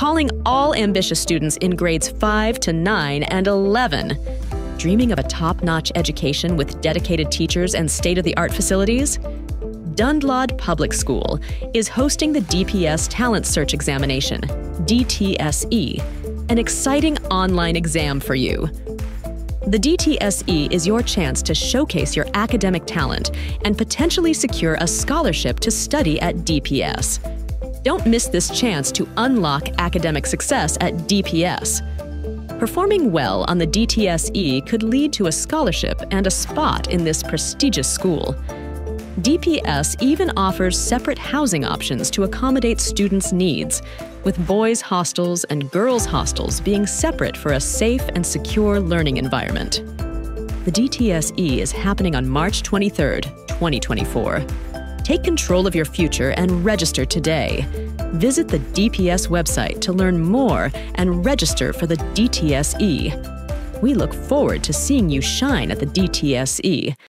calling all ambitious students in grades 5 to 9 and 11. Dreaming of a top-notch education with dedicated teachers and state-of-the-art facilities? Dundlod Public School is hosting the DPS Talent Search Examination, DTSE, an exciting online exam for you. The DTSE is your chance to showcase your academic talent and potentially secure a scholarship to study at DPS. Don't miss this chance to unlock academic success at DPS. Performing well on the DTSE could lead to a scholarship and a spot in this prestigious school. DPS even offers separate housing options to accommodate students' needs, with boys' hostels and girls' hostels being separate for a safe and secure learning environment. The DTSE is happening on March 23, 2024. Take control of your future and register today. Visit the DPS website to learn more and register for the DTSE. We look forward to seeing you shine at the DTSE.